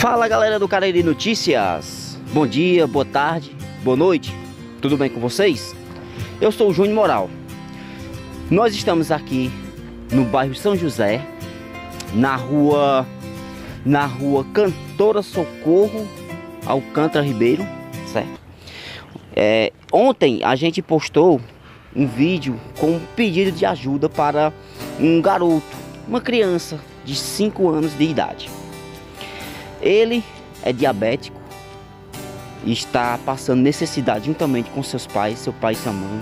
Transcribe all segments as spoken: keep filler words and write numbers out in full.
Fala galera do Cariri Notícias, bom dia, boa tarde, boa noite, tudo bem com vocês? Eu sou o Júnior Moral. Nós estamos aqui no bairro São José, na rua, na rua Cantora Socorro Alcântara Ribeiro, certo? É, ontem a gente postou um vídeo com um pedido de ajuda para um garoto, uma criança de cinco anos de idade. Ele é diabético e está passando necessidade juntamente com seus pais, seu pai e sua mãe.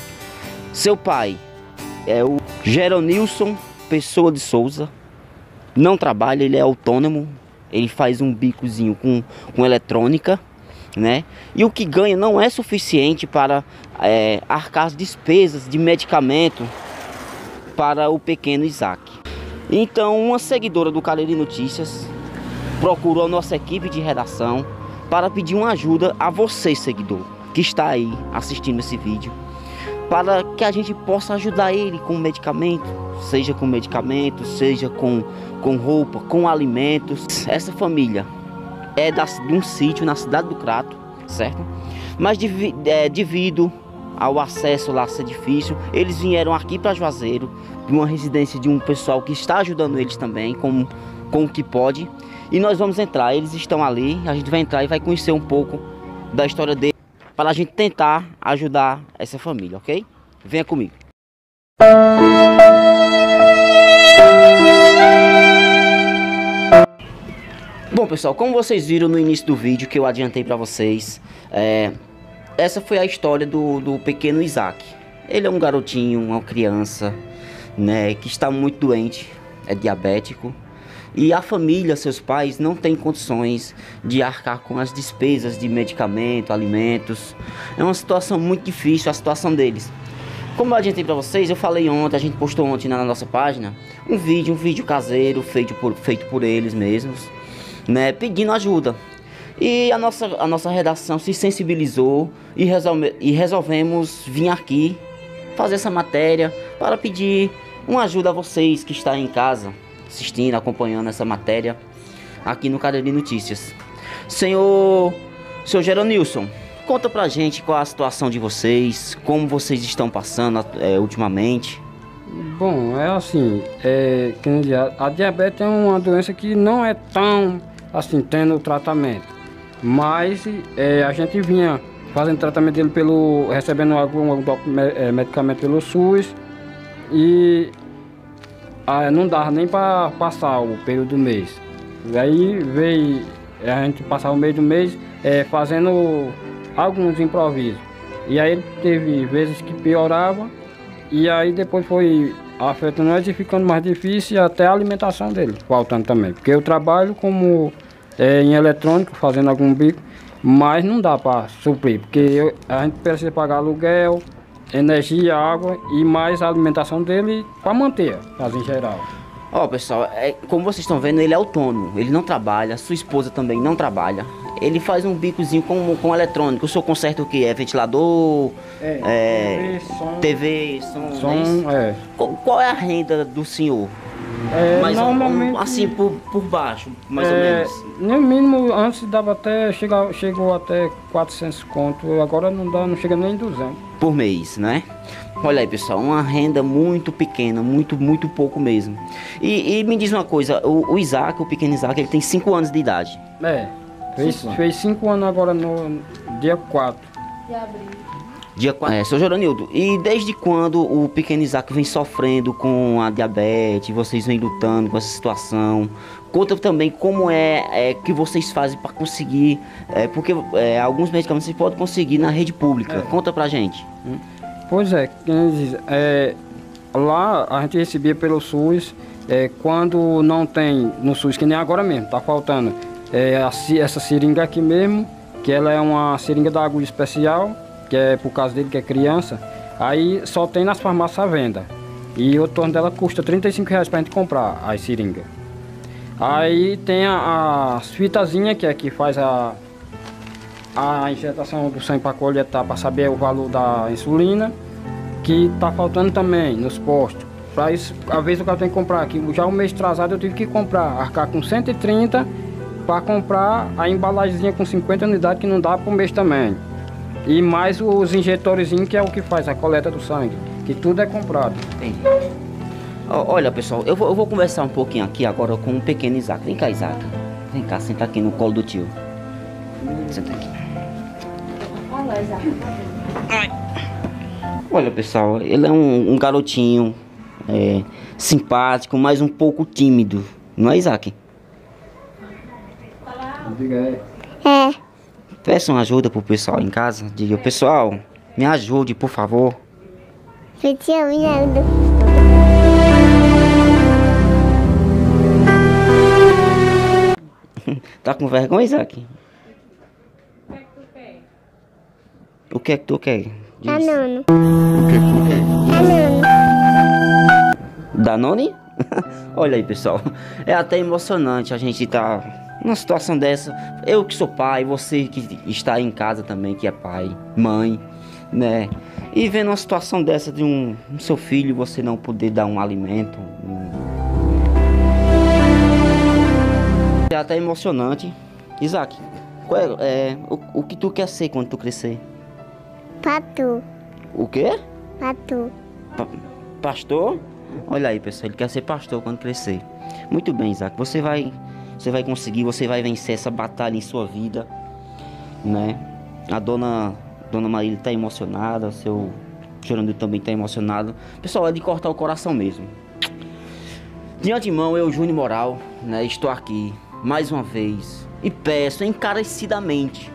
Seu pai é o Geronilson Pessoa de Souza, não trabalha, ele é autônomo, ele faz um bicozinho com, com eletrônica, né? E o que ganha não é suficiente para é, arcar as despesas de medicamento para o pequeno Isaac. Então, uma seguidora do Cariri Notícias procurou a nossa equipe de redação para pedir uma ajuda a você, seguidor, que está aí assistindo esse vídeo, para que a gente possa ajudar ele com medicamento, seja com medicamento, seja com, com roupa, com alimentos. Essa família é da, de um sítio na cidade do Crato, certo? Mas devi, é, devido ao acesso lá ser difícil, eles vieram aqui para Juazeiro, de uma residência de um pessoal que está ajudando eles também, com, com o que pode. E nós vamos entrar, eles estão ali, a gente vai entrar e vai conhecer um pouco da história dele, para a gente tentar ajudar essa família, ok? Venha comigo. Bom pessoal, como vocês viram no início do vídeo que eu adiantei para vocês, é, essa foi a história do, do pequeno Isaac. Ele é um garotinho, uma criança, né, que está muito doente, é diabético. E a família, seus pais, não tem condições de arcar com as despesas de medicamento, alimentos. É uma situação muito difícil a situação deles. Como eu adiantei para vocês, eu falei ontem, a gente postou ontem na nossa página, um vídeo, um vídeo caseiro, feito por, feito por eles mesmos, né, pedindo ajuda. E a nossa, a nossa redação se sensibilizou e, resolve, e resolvemos vir aqui fazer essa matéria para pedir uma ajuda a vocês que estão em casa, assistindo, acompanhando essa matéria aqui no Cariri Notícias. Senhor, senhor Geronilson, conta pra gente qual a situação de vocês, como vocês estão passando é, ultimamente. Bom, é assim, é, a diabetes é uma doença que não é tão assim, tendo o tratamento, mas é, a gente vinha fazendo tratamento dele pelo, recebendo algum, algum é, medicamento pelo SUS e Ah, não dava nem para passar o período do mês. Daí veio a gente passar o meio do mês é, fazendo alguns improvisos. E aí teve vezes que piorava e aí depois foi afetando e ficando mais difícil, até a alimentação dele faltando também. Porque eu trabalho como é, em eletrônico, fazendo algum bico, mas não dá para suprir, porque eu, a gente precisa pagar aluguel, energia, água e mais a alimentação dele para manter, mas em geral. Ó, pessoal, é, como vocês estão vendo, ele é autônomo, ele não trabalha, sua esposa também não trabalha. Ele faz um bicozinho com, com eletrônico. O senhor conserta o que? É ventilador? É, é, T V, som, T V, som, som é. Qual, qual é a renda do senhor? É, mas normalmente, um, assim, por, por baixo, mais é, ou menos? No mínimo, antes dava até, chegava, chegou até quatrocentos conto, agora não dá, não chega nem duzentos. Por mês, né? Olha aí, pessoal, uma renda muito pequena, muito, muito pouco mesmo. E, e me diz uma coisa, o, o Isaac, o pequeno Isaac, ele tem cinco anos de idade. É, fez cinco anos agora no dia quatro. De abril. Dia quatro. É, seu Geronildo, e desde quando o pequeno Isaac vem sofrendo com a diabetes, vocês vêm lutando com essa situação? Conta também como é, é que vocês fazem para conseguir, é, porque é, alguns medicamentos vocês podem conseguir na rede pública. É. Conta pra gente. Pois é, é, lá a gente recebia pelo SUS, é, quando não tem no SUS, que nem agora mesmo, tá faltando é, a, essa seringa aqui mesmo, que ela é uma seringa da agulha especial, que é por causa dele que é criança, aí só tem nas farmácias à venda. E o torno dela custa trinta e cinco reais pra gente comprar as seringas. Aí tem as fitazinhas, que é que faz a, a injetação do sangue para coletar, para saber o valor da insulina, que tá faltando também nos postos. Para isso, às vezes o cara tem que comprar aqui. Já o mês atrasado eu tive que comprar, arcar com cento e trinta para comprar a embalagemzinha com cinquenta unidades que não dá por mês também. E mais os injetorezinhos, que é o que faz a coleta do sangue, que tudo é comprado. Entendi. Olha, pessoal, eu vou, eu vou conversar um pouquinho aqui agora com o pequeno Isaac. Vem cá, Isaac. Vem cá, senta aqui no colo do tio. Senta aqui. Olá, Isaac. Ai. Olha, pessoal, ele é um, um garotinho é, simpático, mas um pouco tímido. Não é, Isaac? Diga aí. É. Peçam ajuda pro pessoal em casa. Diga, pessoal, me ajude, por favor. Tio, me ajuda. Tá com vergonha, Isaac? O que é que tu quer? O que é que tu quer? Danone. O que é que tu quer? Danone. Danone? Olha aí, pessoal. É até emocionante a gente tá numa situação dessa. Eu que sou pai, você que está aí em casa também, que é pai, mãe, né? E vendo uma situação dessa de um, um seu filho, você não poder dar um alimento, um... é até emocionante. Isaac, qual é, é, o, o que tu quer ser quando tu crescer? Pastor. O quê? Pastor. Pa pastor? Olha aí, pessoal, ele quer ser pastor quando crescer. Muito bem, Isaac, você vai, você vai conseguir, você vai vencer essa batalha em sua vida, né? A dona, dona Marília está emocionada, o seu Geronilson também está emocionado. Pessoal, é de cortar o coração mesmo. De antemão, eu, Júnior Moral, né, estou aqui mais uma vez e peço encarecidamente,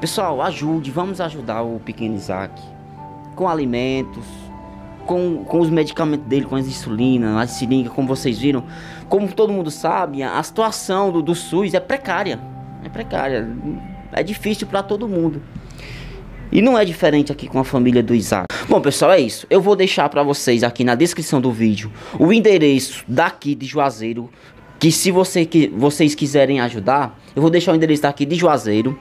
pessoal, ajude, vamos ajudar o pequeno Isaac com alimentos, com, com os medicamentos dele, com as insulinas, as seringas, como vocês viram. Como todo mundo sabe, a situação do, do SUS é precária, é precária, é difícil para todo mundo. E não é diferente aqui com a família do Isaac. Bom, pessoal, é isso. Eu vou deixar para vocês aqui na descrição do vídeo o endereço daqui de Juazeiro, que se você, que vocês quiserem ajudar, eu vou deixar o endereço daqui de Juazeiro.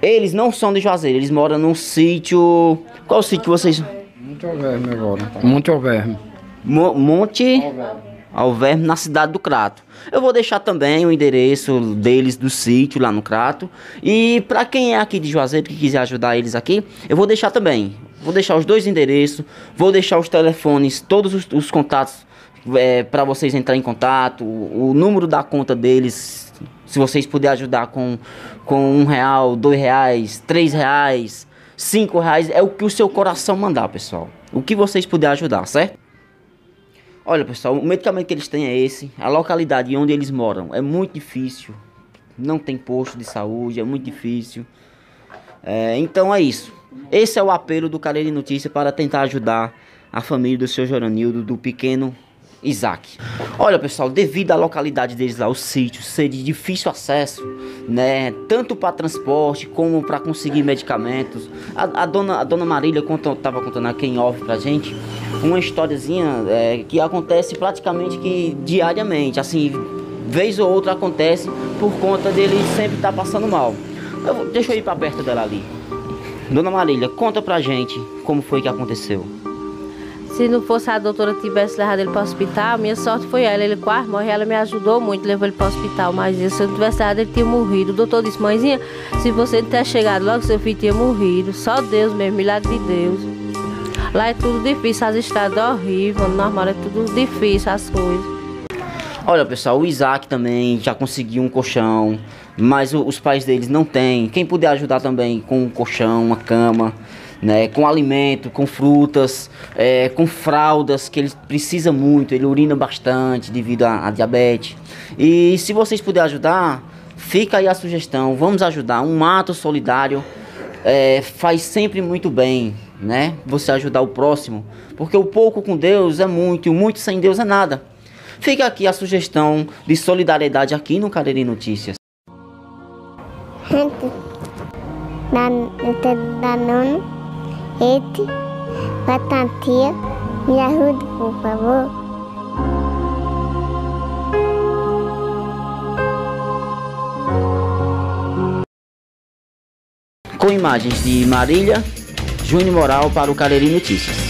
Eles não são de Juazeiro, eles moram num sítio... Qual é o sítio que vocês... Monte Alverne agora. Monte Alverne. Mo Monte... Alverne. Alverne, na cidade do Crato. Eu vou deixar também o endereço deles do sítio lá no Crato. E para quem é aqui de Juazeiro que quiser ajudar eles aqui, eu vou deixar também. Vou deixar os dois endereços, vou deixar os telefones, todos os, os contatos é, para vocês entrar em contato, o, o número da conta deles, se vocês puderem ajudar com com um real, dois reais, três reais, cinco reais, é o que o seu coração mandar, pessoal. O que vocês puderem ajudar, certo? Olha, pessoal, o medicamento que eles têm é esse. A localidade onde eles moram é muito difícil. Não tem posto de saúde, é muito difícil. É, então é isso. Esse é o apelo do Cariri Notícias para tentar ajudar a família do seu Geronilson, do pequeno Isaac. Olha, pessoal, devido à localidade deles lá, o sítio ser de difícil acesso, né? Tanto para transporte como para conseguir medicamentos. A, a, dona, a dona Marília estava contando aqui em off pra gente uma historiazinha é, que acontece praticamente que diariamente, assim, vez ou outra acontece por conta dele sempre estar tá passando mal. Eu, deixa eu ir para perto dela ali. Dona Marília, conta pra gente como foi que aconteceu. Se não fosse a doutora tivesse levado ele para o hospital, minha sorte foi ela. Ele quase morreu, ela me ajudou muito, levou ele para o hospital. Mas se eu não tivesse levado, ele tinha morrido. O doutor disse, mãezinha, se você não tivesse chegado logo, seu filho tinha morrido. Só Deus mesmo, milagre de Deus. Lá é tudo difícil, as estradas é horrível, normal, é tudo difícil as coisas. Olha, pessoal, o Isaac também já conseguiu um colchão, mas o, os pais deles não têm. Quem puder ajudar também com um colchão, uma cama... né, com alimento, com frutas, é, com fraldas, que ele precisa muito, ele urina bastante devido à diabetes. E se vocês puderem ajudar, fica aí a sugestão, vamos ajudar. Um ato solidário é, faz sempre muito bem, né? Você ajudar o próximo, porque o pouco com Deus é muito, e o muito sem Deus é nada. Fica aqui a sugestão de solidariedade aqui no Cariri Notícias. Danone. Ete, batatinha, me ajude, por favor. Com imagens de Marília, Júnior Moral para o Cariri Notícias.